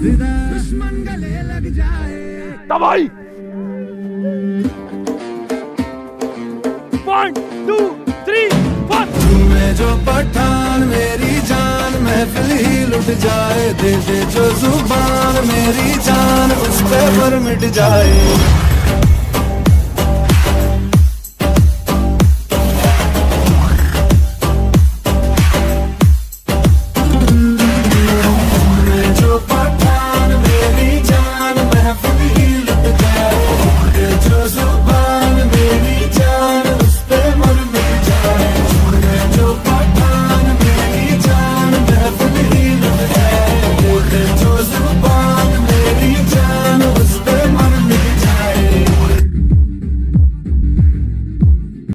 दुश्मन गले लग जाए तबाही। 1 2 3 4। झूमे जो पठान मेरी जान, महफिल ही लुट जाए, दे दे जो जुबान मेरी जान, उस पर मिट जाए।